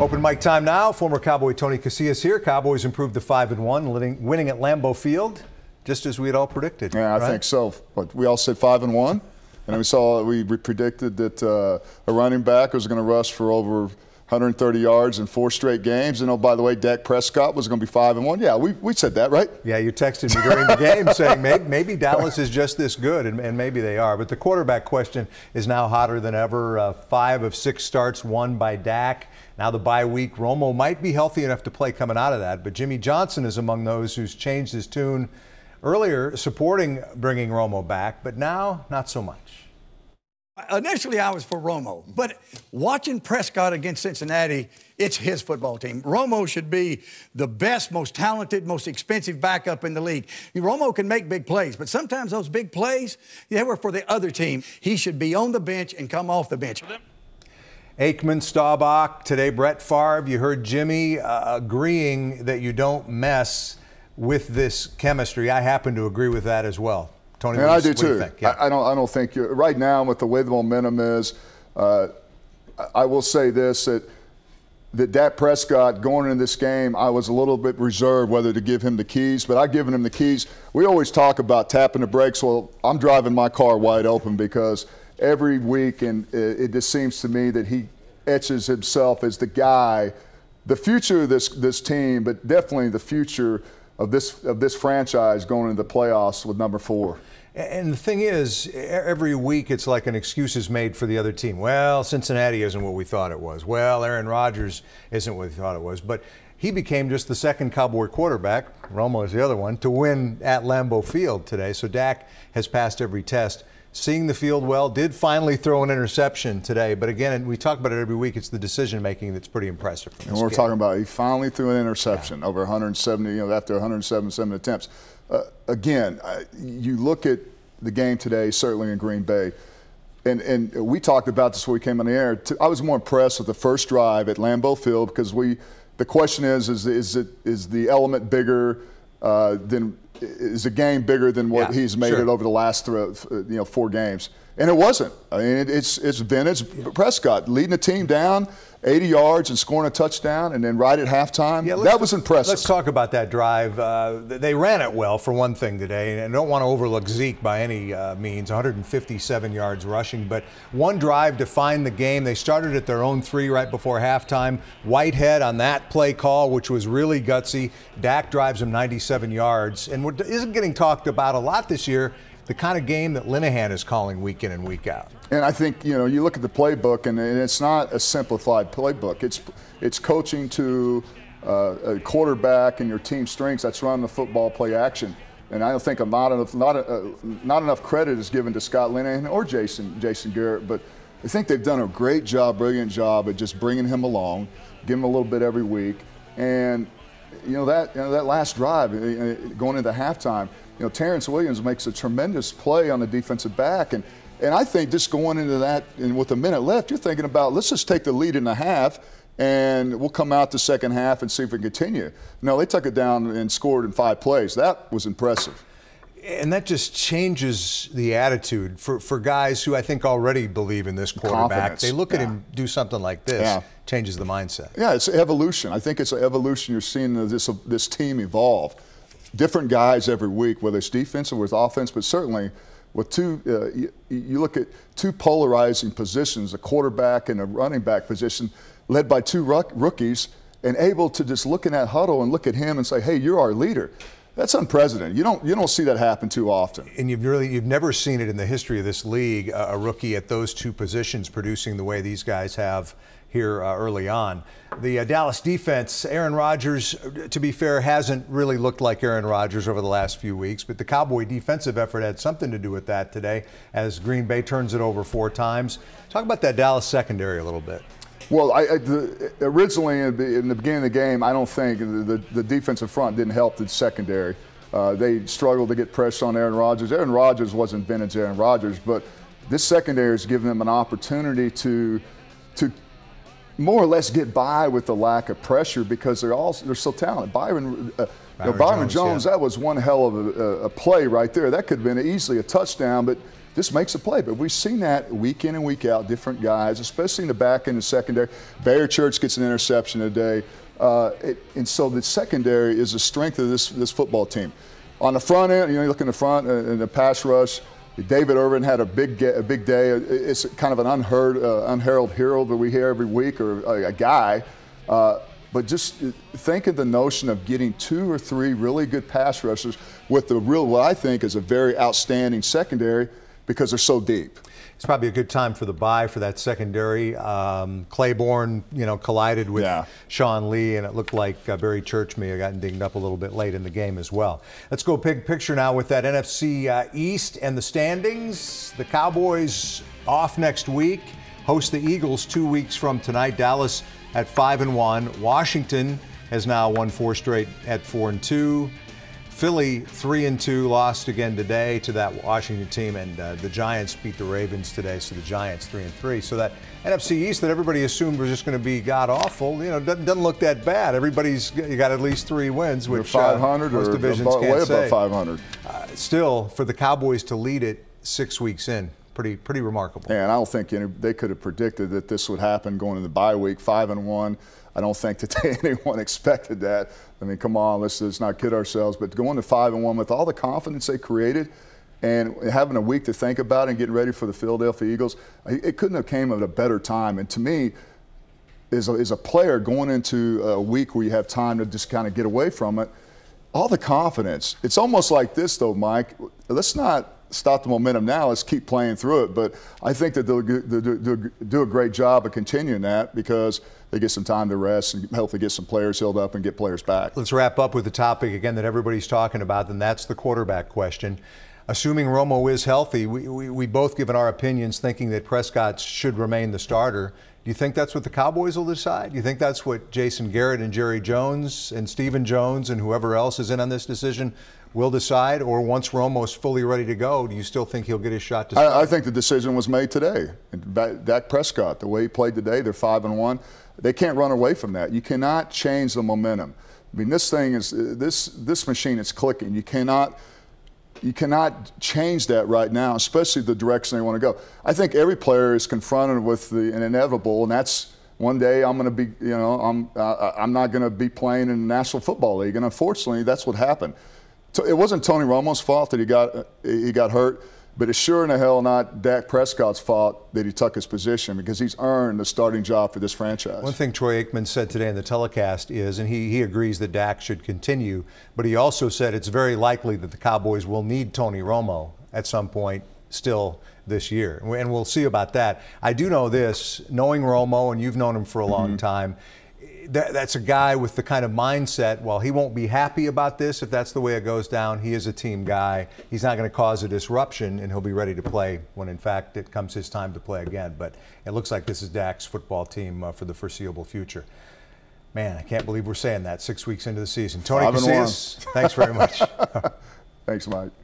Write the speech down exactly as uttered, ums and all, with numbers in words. Open mic time now. Former Cowboy Tony Casillas here. Cowboys improved to five and one, winning at Lambeau Field, just as we had all predicted. Yeah, right? I think so. But we all said five and one, and we saw we predicted that uh, a running back was going to rush for over one hundred thirty yards in four straight games. And oh, by the way, Dak Prescott was going to be five and one. Yeah, we we said that, right? Yeah, you texted me during the game saying maybe, maybe Dallas is just this good, and, and maybe they are. But the quarterback question is now hotter than ever. Uh, five of six starts won by Dak. Now the bye week, Romo might be healthy enough to play coming out of that, but Jimmy Johnson is among those who's changed his tune earlier, supporting bringing Romo back, but now not so much. Initially, I was for Romo, but watching Prescott against Cincinnati, it's his football team. Romo should be the best, most talented, most expensive backup in the league. Romo can make big plays, but sometimes those big plays, they were for the other team. He should be on the bench and come off the bench. Aikman, Staubach, today Brett Favre, you heard Jimmy uh, agreeing that you don't mess with this chemistry. I happen to agree with that as well. Tony, and I do too. Do yeah. I, I don't. I don't think you're right now with the way the momentum is. Uh, I will say this: that that Dak Prescott going into this game, I was a little bit reserved whether to give him the keys, but I've given him the keys. We always talk about tapping the brakes. Well, I'm driving my car wide open because every week, and it, it just seems to me that he etches himself as the guy, the future of this this team, but definitely the future of this of this franchise going into the playoffs with number four. And the thing is, every week it's like an excuse is made for the other team. Well, Cincinnati isn't what we thought it was. Well, Aaron Rodgers isn't what we thought it was. But he became just the second Cowboy quarterback, Romo is the other one, to win at Lambeau Field today. So Dak has passed every test. Seeing the field well, did finally throw an interception today. But again, we talk about it every week. It's the decision-making that's pretty impressive. And we're game. talking about he finally threw an interception yeah. over one hundred seventy, you know, after one hundred seventy-seven attempts. Uh, again, uh, you look at the game today, certainly in Green Bay, and, and we talked about this when we came on the air. I was more impressed with the first drive at Lambeau Field because we, the question is, is, is, it, is the element bigger uh, than – is a game bigger than what yeah, he's made sure. it over the last three, you know, four games? And it wasn't. I mean, it, it's it's been it's yeah. Prescott leading the team down eighty yards and scoring a touchdown, and then right at halftime, yeah, that was impressive. Let's talk about that drive. Uh, they ran it well for one thing today, and I don't want to overlook Zeke by any uh, means. one hundred fifty-seven yards rushing, but one drive defined the game. They started at their own three right before halftime. Whitehead on that play call, which was really gutsy. Dak drives him ninety-seven yards, and what isn't getting talked about a lot this year. The kind of game that Linehan is calling week in and week out. And I think, you know, you look at the playbook, and, and it's not a simplified playbook. It's it's coaching to uh, a quarterback and your team strengths. That's running the football, play action. And I don't think a lot of, not, uh, not enough credit is given to Scott Linehan or Jason, Jason Garrett, but I think they've done a great job, brilliant job at just bringing him along, give him a little bit every week. And, you know, that, you know, that last drive going into halftime, you know, Terence Williams makes a tremendous play on the defensive back, and and I think just going into that and with a minute left, you're thinking about let's just take the lead in the half, and we'll come out the second half and see if we can continue. No, they took it down and scored in five plays. That was impressive. And that just changes the attitude for, for guys who I think already believe in this quarterback. Confidence. They look yeah. at him do something like this, yeah. changes the mindset. Yeah, it's evolution. I think it's an evolution. You're seeing this this team evolve. Different guys every week, whether it's defense or with offense, but certainly with two, uh, you, you look at two polarizing positions, a quarterback and a running back position, led by two rookies, and able to just look in that huddle and look at him and say, hey, you're our leader. That's unprecedented. You don't you don't see that happen too often. And you've really you've never seen it in the history of this league, uh, a rookie at those two positions producing the way these guys have here uh, early on. The uh, Dallas defense, Aaron Rodgers, to be fair, hasn't really looked like Aaron Rodgers over the last few weeks, but the Cowboy defensive effort had something to do with that today as Green Bay turns it over four times. Talk about that Dallas secondary a little bit. Well, I, I, the, originally in the beginning of the game, I don't think the, the, the defensive front didn't help the secondary. Uh, they struggled to get pressure on Aaron Rodgers. Aaron Rodgers wasn't vintage Aaron Rodgers, but this secondary is giving them an opportunity to to. more or less get by with the lack of pressure because they're all they're so talented. Byron, uh, Byron, you know, Byron Jones, Jones yeah. that was one hell of a, a play right there. That could have been easily a touchdown, but This makes a play. But we've seen that week in and week out, different guys, especially in the back end of secondary. Barry Church gets an interception today. Uh, it, and so the secondary is the strength of this, this football team. On the front end, you know, you look in the front, uh, in the pass rush, David Irving had a big a big day. It's kind of an unheard, uh, unheralded hero that we hear every week, or a, a guy. Uh, but just think of the notion of getting two or three really good pass rushers with the real, what I think is a very outstanding secondary because they're so deep. It's probably a good time for the bye for that secondary. Um, Claiborne, you know, collided with yeah. Sean Lee, and it looked like uh, Barry Church may have gotten dinged up a little bit late in the game as well. Let's go big picture now with that N F C uh, East and the standings. The Cowboys off next week, host the Eagles two weeks from tonight. Dallas at five and one. Washington has now won four straight at four and two. Philly three and two, lost again today to that Washington team, and uh, the Giants beat the Ravens today, so the Giants three and three. So that N F C East that everybody assumed was just going to be god awful, you know, doesn't, doesn't look that bad. Everybody's you got at least three wins, which five hundred uh, most divisions about, can't way above five hundred. Uh, still, for the Cowboys to lead it six weeks in, pretty pretty remarkable. Yeah, and I don't think any, they could have predicted that this would happen going into the bye week, five and one. I don't think today anyone expected that. I mean, come on, let's, let's not kid ourselves. But going to five and one with all the confidence they created, and having a week to think about it and getting ready for the Philadelphia Eagles, it couldn't have came at a better time. And to me, as a, as a player going into a week where you have time to just kind of get away from it, all the confidence. It's almost like this, though, Mike. Let's not stop the momentum now. Let's keep playing through it. But I think that they'll do a great job of continuing that because they get some time to rest and hopefully get some players healed up and get players back. Let's wrap up with the topic again that everybody's talking about, and that's the quarterback question. Assuming Romo is healthy, we, we, we both given our opinions thinking that Prescott should remain the starter. Do you think that's what the Cowboys will decide? Do you think that's what Jason Garrett and Jerry Jones and Stephen Jones and whoever else is in on this decision will decide? Or once Romo's fully ready to go, do you still think he'll get his shot to start? I, I think the decision was made today. Dak Prescott, the way he played today, they're five and one. They can't run away from that. You cannot change the momentum. I mean, this thing is this this machine is clicking. You cannot. You cannot change that right now, especially the direction they want to go. I think every player is confronted with the an inevitable, and that's one day I'm going to be, you know, I'm uh, I'm not going to be playing in the National Football League, and unfortunately, that's what happened. So it wasn't Tony Romo's fault that he got uh, he got hurt, but it's sure in the hell not Dak Prescott's fault that he took his position, because he's earned the starting job for this franchise. One thing Troy Aikman said today in the telecast is, and he, he agrees that Dak should continue, but he also said it's very likely that the Cowboys will need Tony Romo at some point still this year. And we'll see about that. I do know this, knowing Romo, and you've known him for a long mm-hmm. time, that, that's a guy with the kind of mindset, while he won't be happy about this if that's the way it goes down, he is a team guy. He's not going to cause a disruption, and he'll be ready to play when, in fact, it comes his time to play again. But it looks like this is Dak's football team uh, for the foreseeable future. Man, I can't believe we're saying that six weeks into the season. Tony Casillas, thanks very much. Thanks, Mike.